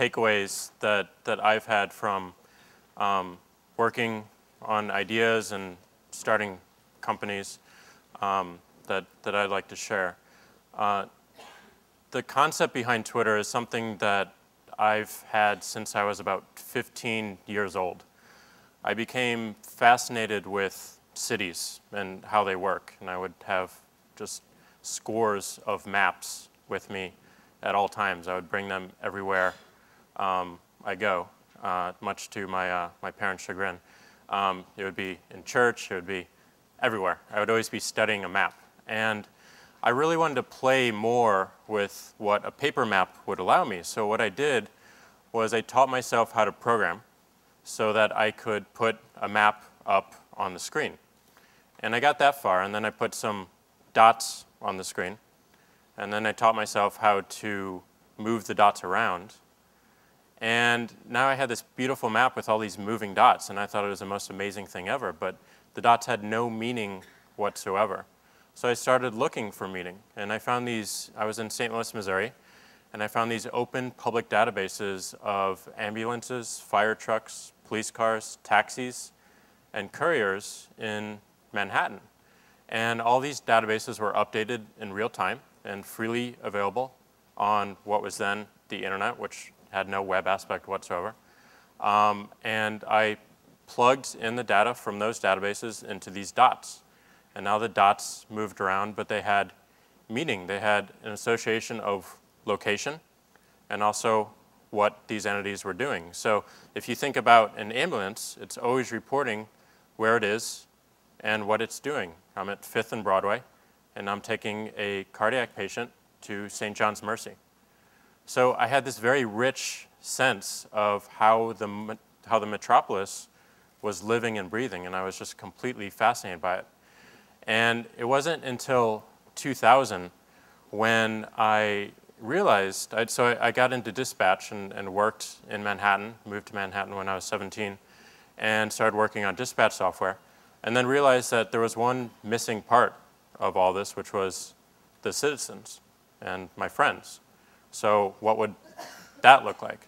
takeaways that I've had from working on ideas and starting companies that I'd like to share. The concept behind Twitter is something that I've had since I was about 15 years old. I became fascinated with cities and how they work, and I would have just scores of maps with me at all times. I would bring them everywhere I go, much to my, my parents' chagrin. It would be in church, it would be everywhere. I would always be studying a map. And I really wanted to play more with what a paper map would allow me. So what I did was I taught myself how to program so that I could put a map up on the screen. And I got that far, and then I put some dots on the screen. And then I taught myself how to move the dots around. And now I had this beautiful map with all these moving dots, and I thought it was the most amazing thing ever, but the dots had no meaning whatsoever. So I started looking for meaning, and I found these. I was in St. Louis, Missouri, and I found these open public databases of ambulances, fire trucks, police cars, taxis, and couriers in Manhattan. And all these databases were updated in real time and freely available on what was then the internet, which had no web aspect whatsoever. And I plugged in the data from those databases into these dots. And now the dots moved around, but they had meaning. They had an association of location and also what these entities were doing. So if you think about an ambulance, it's always reporting where it is and what it's doing. I'm at Fifth and Broadway, and I'm taking a cardiac patient to St. John's Mercy. So I had this very rich sense of how the metropolis was living and breathing, and I was just completely fascinated by it. And it wasn't until 2000 when I realized, so I got into dispatch and worked in Manhattan, moved to Manhattan when I was 17, and started working on dispatch software, and then realized that there was one missing part of all this, which was the citizens and my friends. So what would that look like?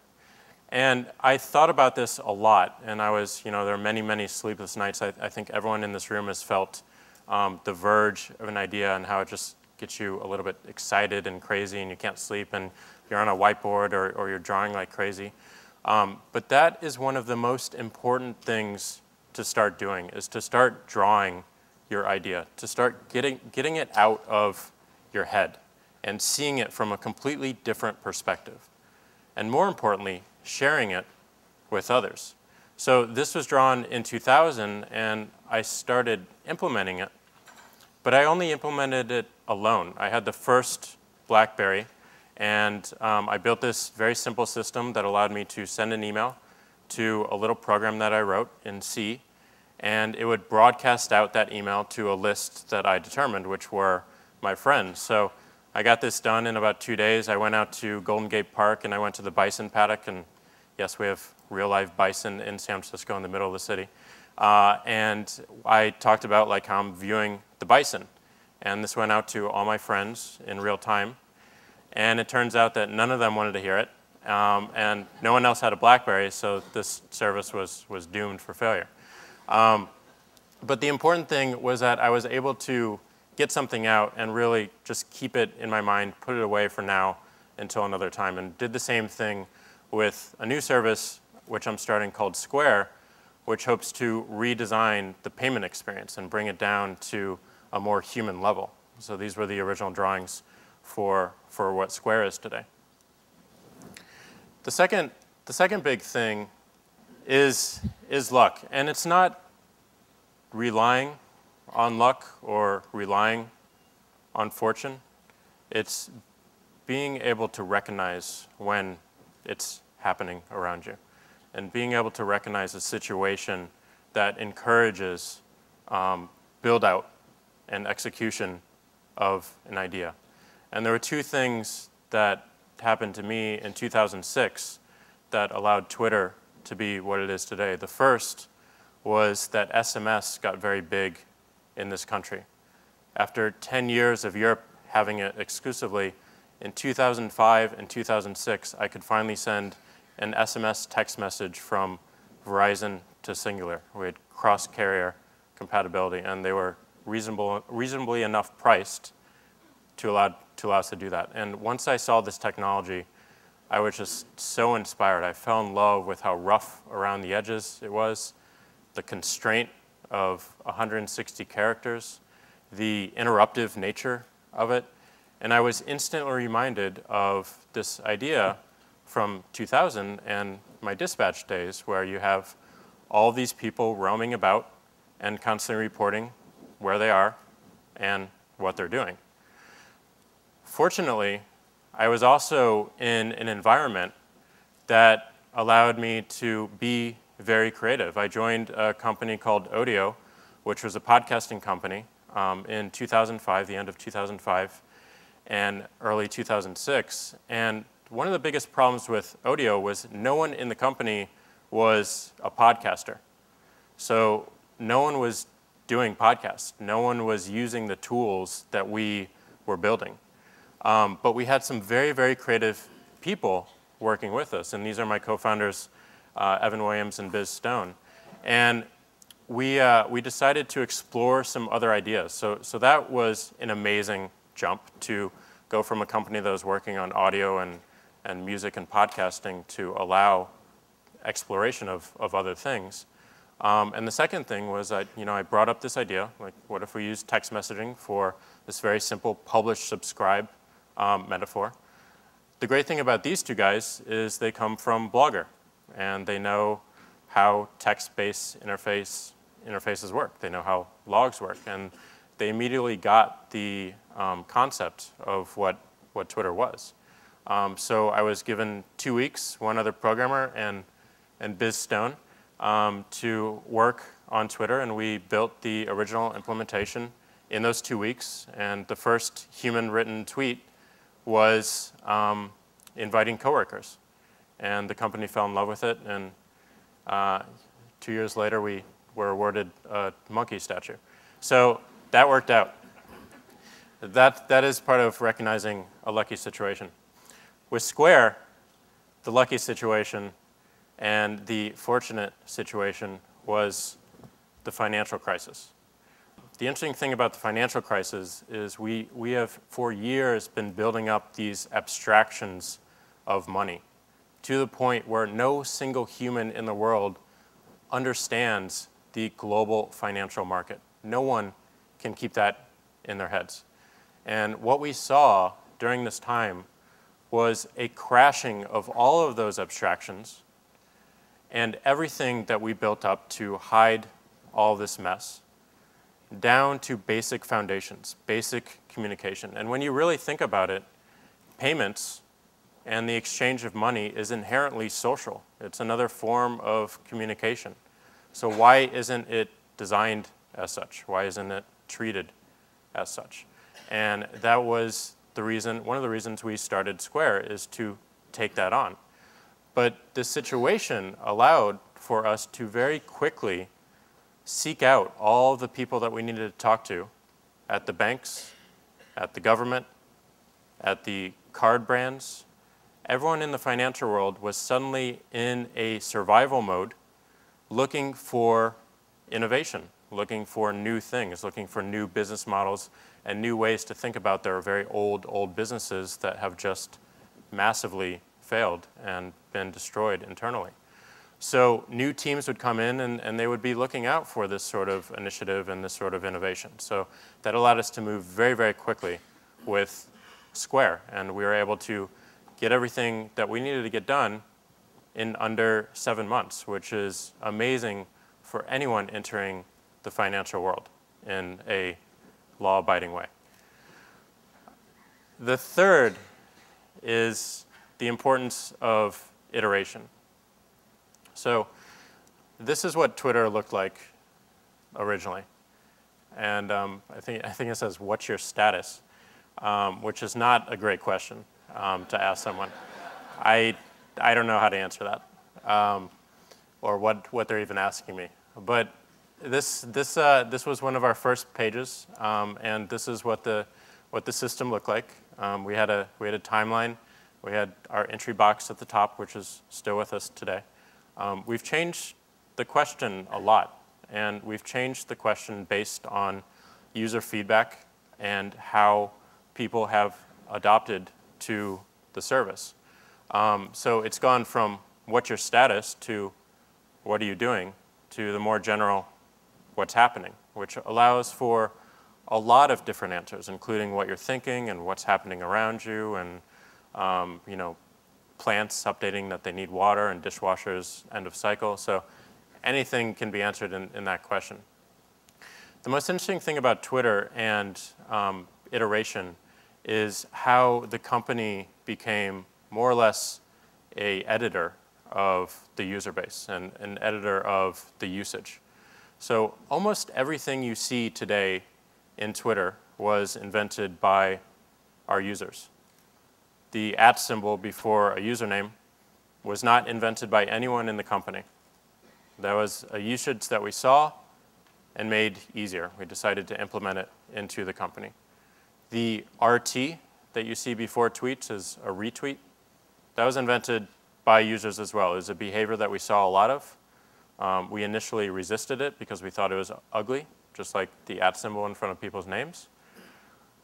And I thought about this a lot, and I was, you know, there are many, many sleepless nights. I think everyone in this room has felt the verge of an idea and how it just gets you a little bit excited and crazy and you can't sleep and you're on a whiteboard or you're drawing like crazy. But that is one of the most important things to start doing, is to start drawing your idea, to start getting it out of your head and seeing it from a completely different perspective. And more importantly, sharing it with others. So this was drawn in 2000, and I started implementing it, but I only implemented it alone. I had the first BlackBerry, and I built this very simple system that allowed me to send an email to a little program that I wrote in C, and it would broadcast out that email to a list that I determined, which were my friends. So I got this done in about 2 days. I went out to Golden Gate Park, and I went to the bison paddock, and yes, we have real live bison in San Francisco in the middle of the city. And I talked about like how I'm viewing the bison. And this went out to all my friends in real time. And it turns out that none of them wanted to hear it. And no one else had a BlackBerry, so this service was doomed for failure. But the important thing was that I was able to get something out and really just keep it in my mind, put it away for now until another time, and did the same thing with a new service, which I'm starting called Square, which hopes to redesign the payment experience and bring it down to a more human level. So these were the original drawings for what Square is today. The second big thing is luck. And it's not relying on luck or relying on fortune. It's being able to recognize when it's happening around you, and being able to recognize a situation that encourages build out and execution of an idea. And there were two things that happened to me in 2006 that allowed Twitter to be what it is today. The first was that SMS got very big in this country. After 10 years of Europe having it exclusively, in 2005 and 2006, I could finally send an SMS text message from Verizon to Singular. We had cross-carrier compatibility, and they were reasonably enough priced to allow us to do that. And once I saw this technology, I was just so inspired. I fell in love with how rough around the edges it was, the constraint of 160 characters, the interruptive nature of it. And I was instantly reminded of this idea from 2000 and my dispatch days, where you have all these people roaming about and constantly reporting where they are and what they're doing. Fortunately, I was also in an environment that allowed me to be very creative. I joined a company called Odeo, which was a podcasting company in 2005, the end of 2005 and early 2006. And one of the biggest problems with Odeo was no one in the company was a podcaster. So no one was doing podcasts. No one was using the tools that we were building. But we had some very, very creative people working with us. And these are my co-founders, Evan Williams and Biz Stone. And we decided to explore some other ideas. So that was an amazing jump, to go from a company that was working on audio and music and podcasting to allow exploration of other things. And the second thing was that, I brought up this idea, like, what if we use text messaging for this very simple publish-subscribe metaphor? The great thing about these two guys is they come from Blogger, and they know how text-based interfaces work. They know how logs work, and they immediately got the concept of what Twitter was. So I was given 2 weeks, one other programmer, and Biz Stone, to work on Twitter, and we built the original implementation in those 2 weeks. And the first human-written tweet was inviting coworkers. And the company fell in love with it. And 2 years later, we were awarded a monkey statue. So that worked out. That is part of recognizing a lucky situation. With Square, the lucky situation and the fortunate situation was the financial crisis. The interesting thing about the financial crisis is we have, for years, been building up these abstractions of money to the point where no single human in the world understands the global financial market. No one can keep that in their heads. And what we saw during this time was a crashing of all of those abstractions and everything that we built up to hide all this mess, down to basic foundations, basic communication. And when you really think about it, payments and the exchange of money is inherently social. It's another form of communication. So why isn't it designed as such? Why isn't it treated as such? And that was the reason, one of the reasons we started Square, is to take that on. But this situation allowed for us to very quickly seek out all the people that we needed to talk to at the banks, at the government, at the card brands. Everyone in the financial world was suddenly in a survival mode, looking for innovation, looking for new things, looking for new business models and new ways to think about their very old businesses that have just massively failed and been destroyed internally. So new teams would come in, and they would be looking out for this sort of initiative and this sort of innovation. So that allowed us to move very, very quickly with Square. And we were able to get everything that we needed to get done in under 7 months, which is amazing for anyone entering the financial world in a law-abiding way. The third is the importance of iteration. So this is what Twitter looked like originally. And I think it says, what's your status? Which is not a great question to ask someone. I don't know how to answer that, or what they're even asking me. But this was one of our first pages, and this is what the system looked like. We had a timeline We had our entry box at the top, which is still with us today. We've changed the question a lot, and we've changed the question based on user feedback and how people have adopted to the service. So it's gone from what's your status to what are you doing to the more general what's happening, which allows for a lot of different answers, including what you're thinking and what's happening around you and you know, plants updating that they need water and dishwashers end of cycle. So anything can be answered in that question. The most interesting thing about Twitter and iteration is how the company became more or less an editor of the user base and an editor of the usage. So almost everything you see today in Twitter was invented by our users. The @ symbol before a username was not invented by anyone in the company. That was a usage that we saw and made easier. We decided to implement it into the company. The RT that you see before tweets is a retweet. That was invented by users as well. It was a behavior that we saw a lot of. We initially resisted it because we thought it was ugly, just like the @ symbol in front of people's names.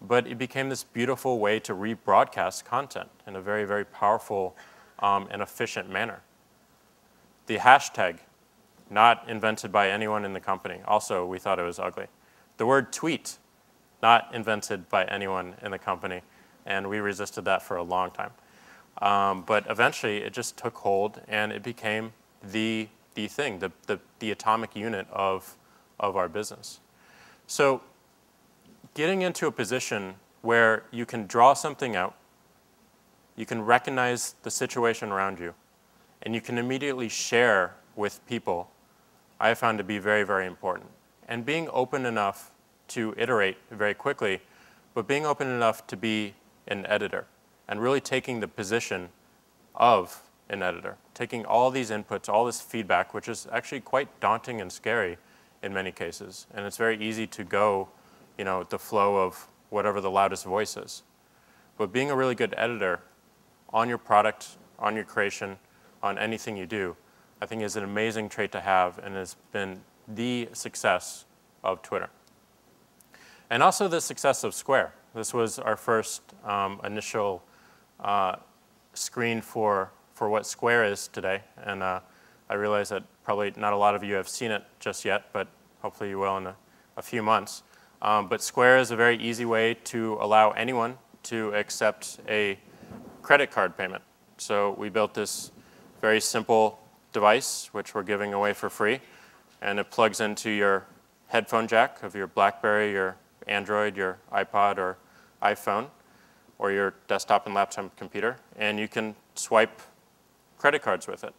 But it became this beautiful way to rebroadcast content in a very, very powerful and efficient manner. The hashtag, not invented by anyone in the company. Also, we thought it was ugly. The word tweet, not invented by anyone in the company. And we resisted that for a long time. But eventually, it just took hold, and it became the thing, the atomic unit of our business. So getting into a position where you can draw something out, you can recognize the situation around you, and you can immediately share with people, I found to be very, very important. And being open enough to iterate very quickly, but being open enough to be an editor and really taking the position of an editor, taking all these inputs, all this feedback, which is actually quite daunting and scary in many cases. And it's very easy to go, you know, the flow of whatever the loudest voice is. But being a really good editor on your product, on your creation, on anything you do, I think is an amazing trait to have and has been the success of Twitter. And also the success of Square. This was our first initial screen for what Square is today. And I realize that probably not a lot of you have seen it just yet, but hopefully you will in a few months. But Square is a very easy way to allow anyone to accept a credit card payment. So we built this very simple device, which we're giving away for free. And it plugs into your headphone jack of your BlackBerry, your Android, your iPod, or iPhone, or your desktop and laptop computer. And you can swipe credit cards with it.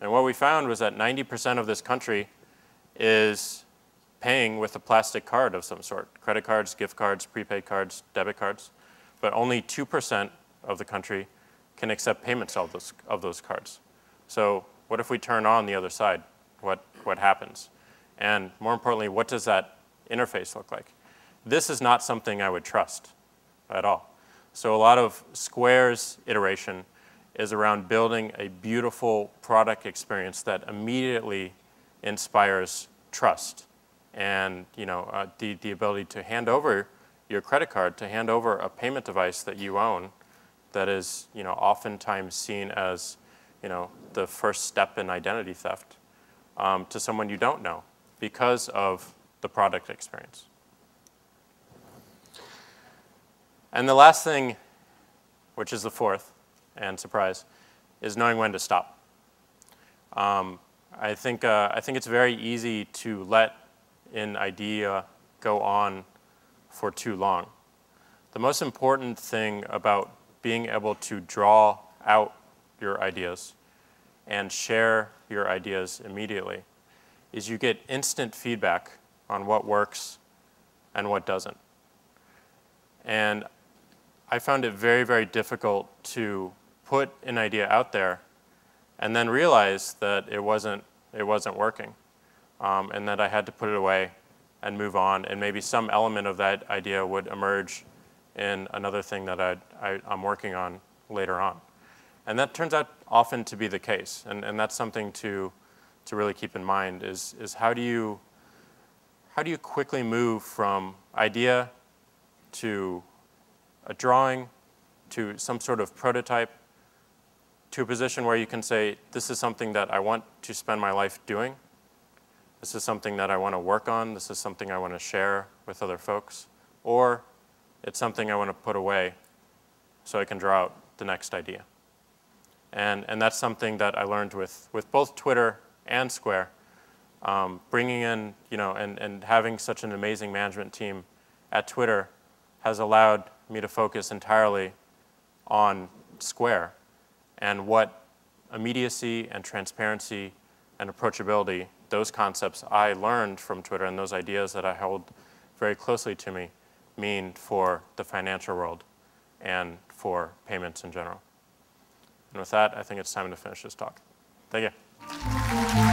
And what we found was that 90% of this country is paying with a plastic card of some sort, credit cards, gift cards, prepaid cards, debit cards. But only 2% of the country can accept payments of those cards. So what if we turn on the other side? What happens? And more importantly, what does that interface look like? This is not something I would trust at all. So a lot of Square's iteration is around building a beautiful product experience that immediately inspires trust and the ability to hand over your credit card, to hand over a payment device that you own that is oftentimes seen as the first step in identity theft to someone you don't know because of the product experience. And the last thing, which is the fourth, and surprise, is knowing when to stop. I think it's very easy to let an idea go on for too long. The most important thing about being able to draw out your ideas and share your ideas immediately is you get instant feedback on what works and what doesn't. And I found it very, very difficult to put an idea out there and then realize that it wasn't working and that I had to put it away and move on, and maybe some element of that idea would emerge in another thing that I'm working on later on. And that turns out often to be the case. And that's something to really keep in mind is how do you quickly move from idea to a drawing to some sort of prototype to a position where you can say, this is something that I want to spend my life doing. This is something that I want to work on. This is something I want to share with other folks. Or it's something I want to put away so I can draw out the next idea. And that's something that I learned with both Twitter and Square, bringing in, and having such an amazing management team at Twitter has allowed me to focus entirely on Square and what immediacy and transparency and approachability, those concepts I learned from Twitter and those ideas that I held very closely to me mean for the financial world and for payments in general. And with that, I think it's time to finish this talk. Thank you.